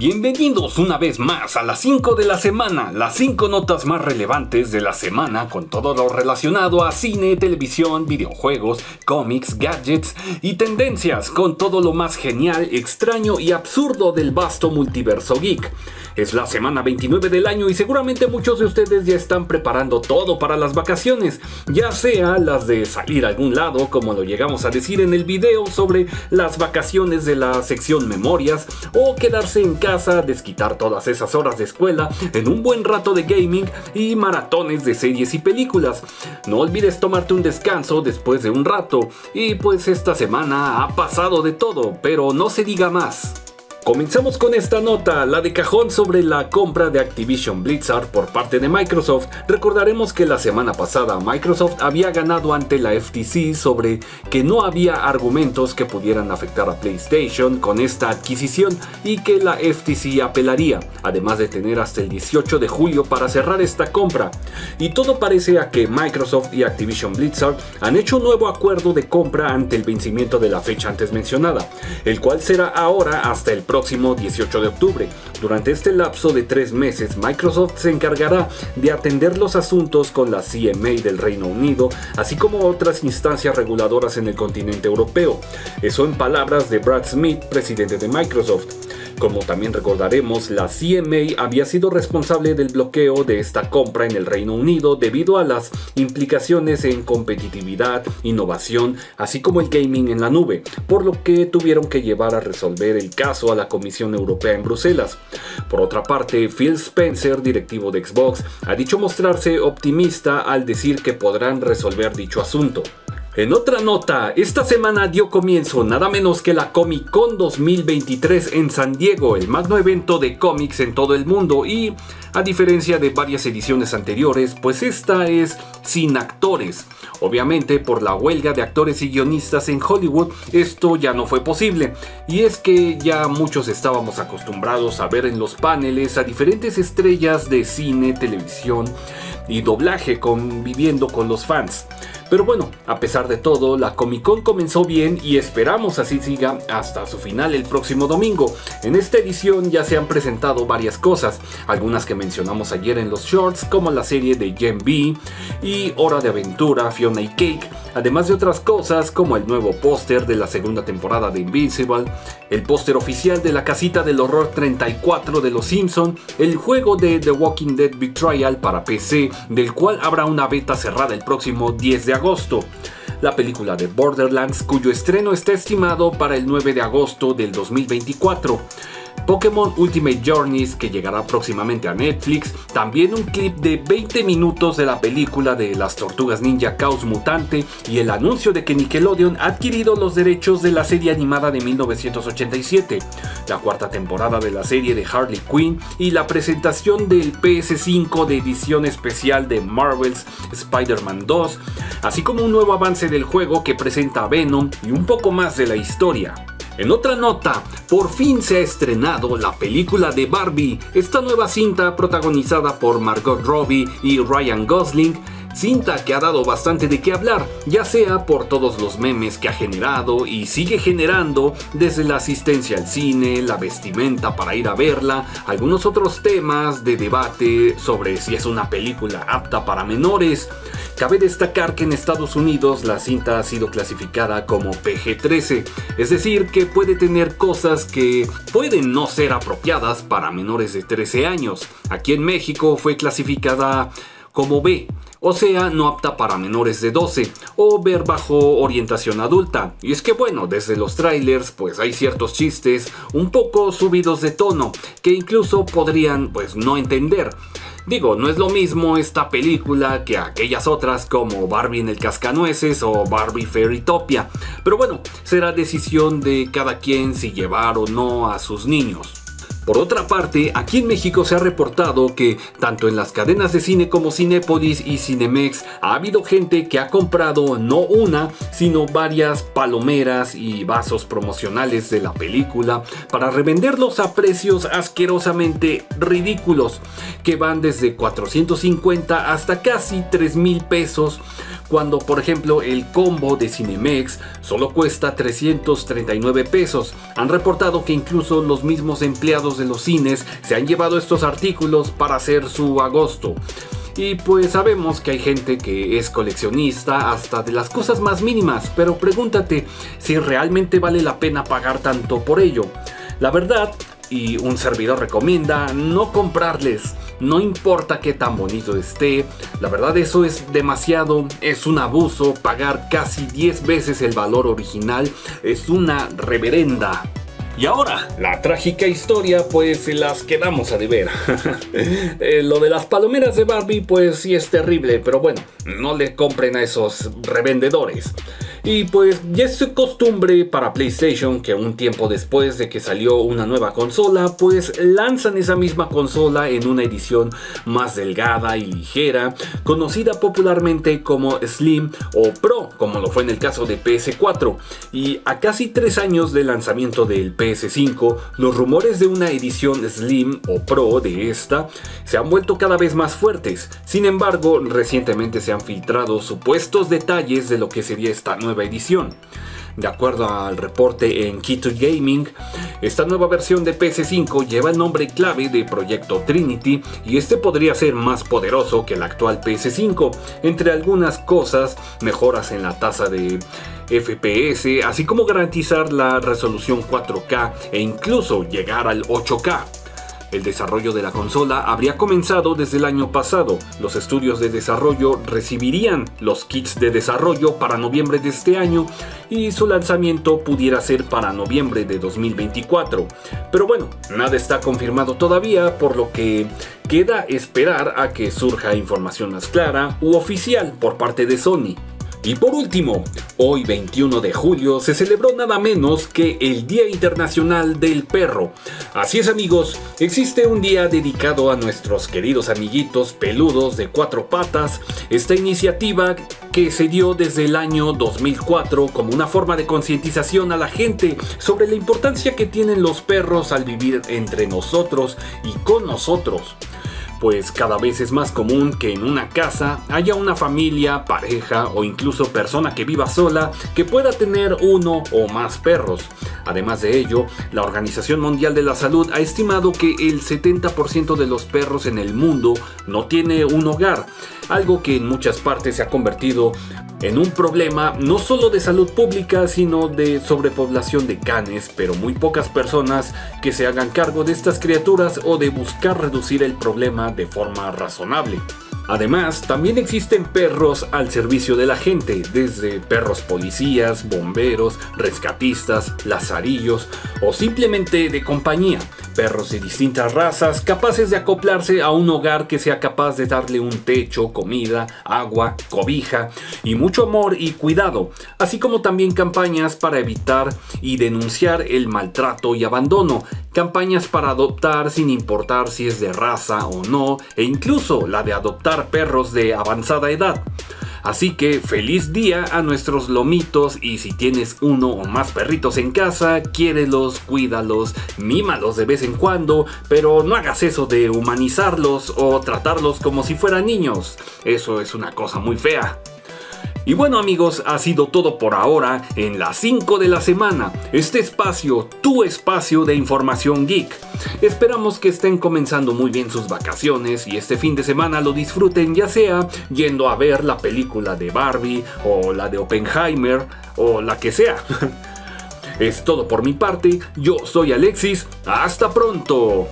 Bienvenidos una vez más a las 5 de la semana, las 5 notas más relevantes de la semana con todo lo relacionado a cine, televisión, videojuegos, cómics, gadgets y tendencias, con todo lo más genial, extraño y absurdo del vasto multiverso geek. Es la semana 29 del año y seguramente muchos de ustedes ya están preparando todo para las vacaciones, ya sea las de salir a algún lado, como lo llegamos a decir en el video sobre las vacaciones de la sección memorias, o quedarse en casa, desquitar todas esas horas de escuela en un buen rato de gaming y maratones de series y películas. No olvides tomarte un descanso después de un rato, y pues esta semana ha pasado de todo, pero no se diga más. Comenzamos con esta nota, la de cajón, sobre la compra de Activision Blizzard por parte de Microsoft. Recordaremos que la semana pasada Microsoft había ganado ante la FTC sobre que no había argumentos que pudieran afectar a PlayStation con esta adquisición y que la FTC apelaría, además de tener hasta el 18 de julio para cerrar esta compra. Y todo parece a que Microsoft y Activision Blizzard han hecho un nuevo acuerdo de compra ante el vencimiento de la fecha antes mencionada, el cual será ahora hasta el próximo 18 de octubre. Durante este lapso de 3 meses, Microsoft se encargará de atender los asuntos con la CMA del Reino Unido, así como otras instancias reguladoras en el continente europeo. Eso en palabras de Brad Smith, presidente de Microsoft. Como también recordaremos, la CMA había sido responsable del bloqueo de esta compra en el Reino Unido debido a las implicaciones en competitividad, innovación, así como el gaming en la nube, por lo que tuvieron que llevar a resolver el caso a la Comisión Europea en Bruselas. Por otra parte, Phil Spencer, directivo de Xbox, ha dicho mostrarse optimista al decir que podrán resolver dicho asunto. En otra nota, esta semana dio comienzo nada menos que la Comic-Con 2023 en San Diego, el magno evento de cómics en todo el mundo, y a diferencia de varias ediciones anteriores, pues esta es sin actores. Obviamente, por la huelga de actores y guionistas en Hollywood, esto ya no fue posible, y es que ya muchos estábamos acostumbrados a ver en los paneles a diferentes estrellas de cine, televisión y doblaje conviviendo con los fans. Pero bueno, a pesar de todo, la Comic-Con comenzó bien y esperamos así siga hasta su final el próximo domingo. En esta edición ya se han presentado varias cosas, algunas que mencionamos ayer en los shorts, como la serie de Gen V y Hora de Aventura, Fiona y Cake, además de otras cosas como el nuevo póster de la segunda temporada de Invincible, el póster oficial de la casita del horror 34 de los Simpson, el juego de The Walking Dead Betrayal para PC, del cual habrá una beta cerrada el próximo 10 de agosto. La película de Borderlands, cuyo estreno está estimado para el 9 de agosto del 2024. Pokémon Ultimate Journeys, que llegará próximamente a Netflix. También un clip de 20 minutos de la película de las Tortugas Ninja Caos Mutante, y el anuncio de que Nickelodeon ha adquirido los derechos de la serie animada de 1987, la cuarta temporada de la serie de Harley Quinn y la presentación del PS5 de edición especial de Marvel's Spider-Man 2, así como un nuevo avance del juego que presenta a Venom y un poco más de la historia. En otra nota, por fin se ha estrenado la película de Barbie. Esta nueva cinta, protagonizada por Margot Robbie y Ryan Gosling, cinta que ha dado bastante de qué hablar, ya sea por todos los memes que ha generado y sigue generando, desde la asistencia al cine, la vestimenta para ir a verla, algunos otros temas de debate sobre si es una película apta para menores. Cabe destacar que en Estados Unidos la cinta ha sido clasificada como PG-13, es decir, que puede tener cosas que pueden no ser apropiadas para menores de 13 años. Aquí en México fue clasificada como B, o sea, no apta para menores de 12, o ver bajo orientación adulta. Y es que bueno, desde los trailers pues hay ciertos chistes un poco subidos de tono que incluso podrían pues no entender. Digo, no es lo mismo esta película que aquellas otras como Barbie en el Cascanueces o Barbie Fairytopia, pero bueno, será decisión de cada quien si llevar o no a sus niños. Por otra parte, aquí en México se ha reportado que tanto en las cadenas de cine como Cinépolis y Cinemex ha habido gente que ha comprado no una, sino varias palomeras y vasos promocionales de la película para revenderlos a precios asquerosamente ridículos, que van desde 450 hasta casi 3,000 pesos cuando por ejemplo el combo de Cinemex solo cuesta 339 pesos. Han reportado que incluso los mismos empleados de los cines se han llevado estos artículos para hacer su agosto. Y pues sabemos que hay gente que es coleccionista hasta de las cosas más mínimas, pero pregúntate si realmente vale la pena pagar tanto por ello. La verdad, y un servidor recomienda no comprarles, no importa qué tan bonito esté. La verdad, eso es demasiado, es un abuso. Pagar casi 10 veces el valor original es una reverenda. Y ahora, la trágica historia, pues las quedamos a deber. Lo de las palomeras de Barbie, pues sí es terrible, pero bueno, no le compren a esos revendedores. Y pues ya es costumbre para PlayStation que un tiempo después de que salió una nueva consola, pues lanzan esa misma consola en una edición más delgada y ligera, conocida popularmente como Slim o Pro, como lo fue en el caso de PS4. Y a casi 3 años del lanzamiento del PS5, los rumores de una edición Slim o Pro de esta se han vuelto cada vez más fuertes. Sin embargo, recientemente se han filtrado supuestos detalles de lo que sería esta nueva edición. De acuerdo al reporte en Kito Gaming, esta nueva versión de PS5 lleva el nombre clave de Proyecto Trinity y este podría ser más poderoso que el actual PS5, entre algunas cosas, mejoras en la tasa de FPS, así como garantizar la resolución 4K e incluso llegar al 8K. El desarrollo de la consola habría comenzado desde el año pasado. Los estudios de desarrollo recibirían los kits de desarrollo para noviembre de este año y su lanzamiento pudiera ser para noviembre de 2024. Pero bueno, nada está confirmado todavía, por lo que queda esperar a que surja información más clara u oficial por parte de Sony. Y por último, hoy 21 de julio se celebró nada menos que el Día Internacional del Perro. Así es amigos, existe un día dedicado a nuestros queridos amiguitos peludos de 4 patas. Esta iniciativa que se dio desde el año 2004 como una forma de concientización a la gente sobre la importancia que tienen los perros al vivir entre nosotros y con nosotros. Pues cada vez es más común que en una casa haya una familia, pareja o incluso persona que viva sola que pueda tener uno o más perros. Además de ello, la Organización Mundial de la Salud ha estimado que el 70% de los perros en el mundo no tiene un hogar, algo que en muchas partes se ha convertido en un problema no solo de salud pública, sino de sobrepoblación de canes, pero muy pocas personas que se hagan cargo de estas criaturas o de buscar reducir el problema de forma razonable. Además, también existen perros al servicio de la gente, desde perros policías, bomberos, rescatistas, lazarillos o simplemente de compañía. Perros de distintas razas capaces de acoplarse a un hogar que sea capaz de darle un techo, comida, agua, cobija y mucho amor y cuidado, así como también campañas para evitar y denunciar el maltrato y abandono, campañas para adoptar sin importar si es de raza o no, e incluso la de adoptar perros de avanzada edad. Así que feliz día a nuestros lomitos, y si tienes uno o más perritos en casa, quiérelos, cuídalos, mímalos de vez en cuando, pero no hagas eso de humanizarlos o tratarlos como si fueran niños. Eso es una cosa muy fea. Y bueno amigos, ha sido todo por ahora en Las 5 de la semana, este espacio, tu espacio de información geek. Esperamos que estén comenzando muy bien sus vacaciones y este fin de semana lo disfruten, ya sea yendo a ver la película de Barbie o la de Oppenheimer o la que sea. Es todo por mi parte, yo soy Alexis, hasta pronto.